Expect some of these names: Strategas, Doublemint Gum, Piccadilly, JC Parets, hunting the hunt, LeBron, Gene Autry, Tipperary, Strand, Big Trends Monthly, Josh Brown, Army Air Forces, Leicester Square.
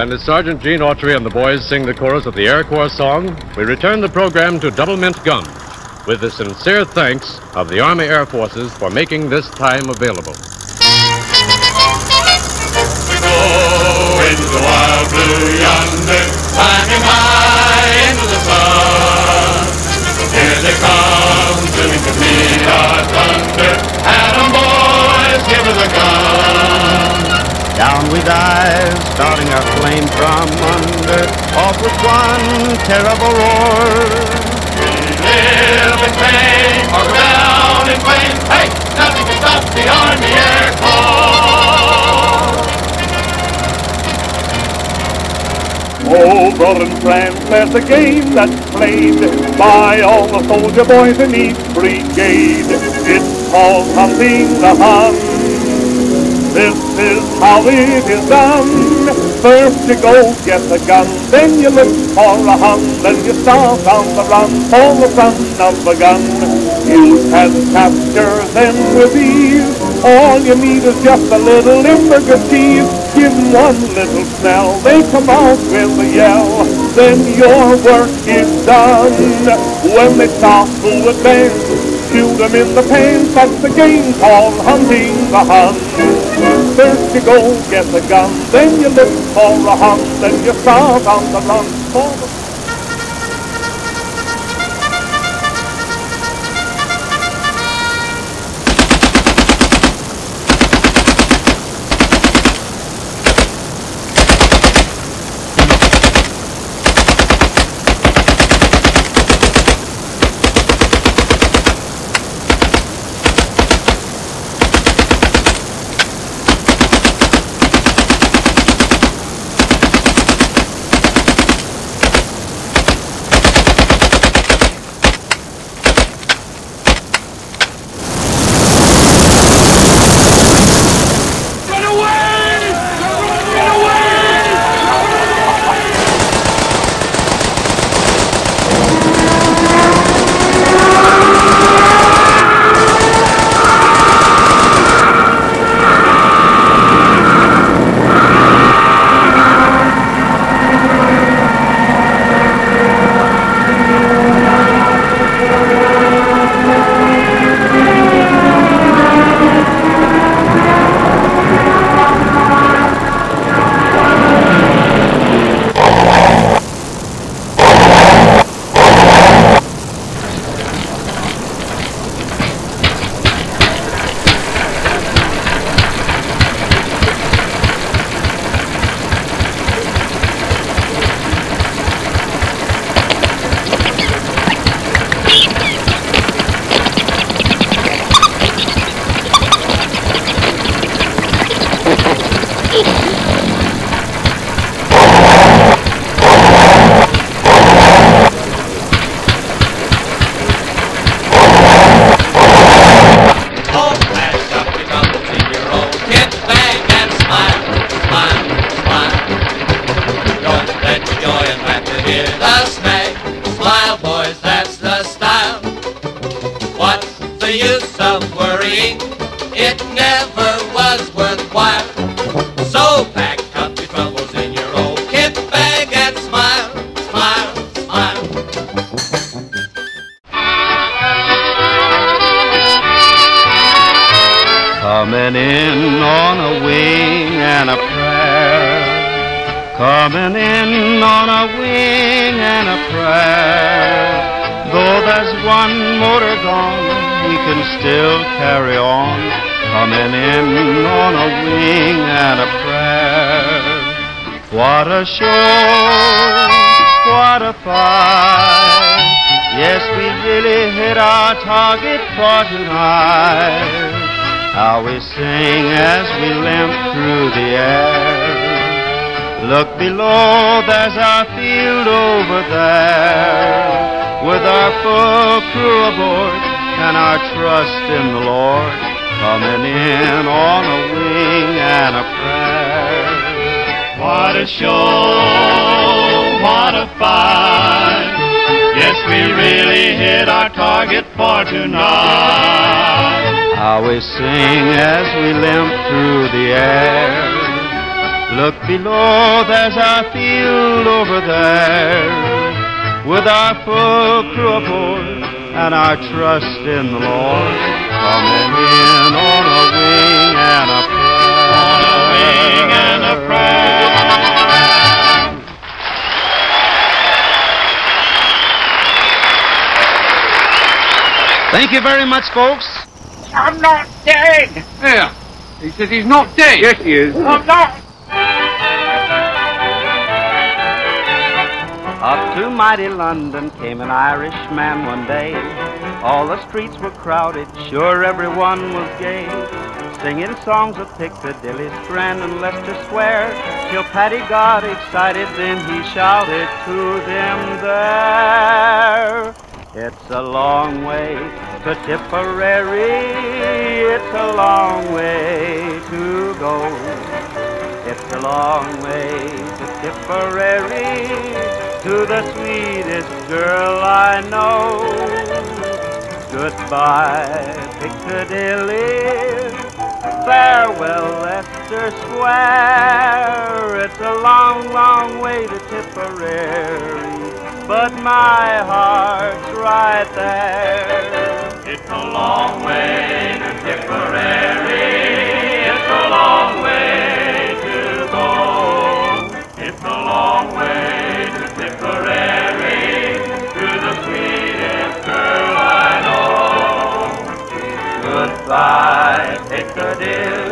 And as Sergeant Gene Autry and the boys sing the chorus of the Air Corps song, we return the program to Doublemint Gum with the sincere thanks of the Army Air Forces for making this time available. We go into the wild blue yonder, climbing high into the sun. Here they come, soon to meet our thunder. Adam, boys, give us a gun. Down we dive, starting our plane from under, off with one terrible roar. Live in pain, or go down in flames. Hey, nothing can stop the Army Air Corps. Oh, brother and friend, there's a game that's played by all the soldier boys in each brigade. It's called hunting the hunt. This is how it is done. First you go get a gun, then you look for a hunt, then you start on the run for the fun of the gun. You can capture them with ease. All you need is just a little imbricacy. Give them one little smell, they come out with a yell. Then your work is done. When they stop to advance, shoot them in the pants. That's the game called hunting the hunt. First you go get a gun, then you look for a hunt, then you start on the run for the... How we sing as we limp through the air. Look below, there's our field over there, with our full crew aboard and our trust in the Lord, coming in on a wing and a prayer. On a wing and a prayer. Thank you very much, folks. I'm not dead. Yeah. He says he's not dead. Yes, he is. I'm not. Up to mighty London came an Irishman one day. All the streets were crowded, sure everyone was gay. Singing songs of Piccadilly, Strand, and Leicester Square. Till Paddy got excited, then he shouted to them there. It's a long way to Tipperary, it's a long way to go. It's a long way to Tipperary, to the sweetest girl I know. Goodbye, Piccadilly, farewell, Leicester Square. It's a long, long way to Tipperary, but my heart's right there. It's a long way to Tipperary, it's a long way to go. It's a long way to Tipperary, to the sweetest girl I know. Goodbye, Piccadilly.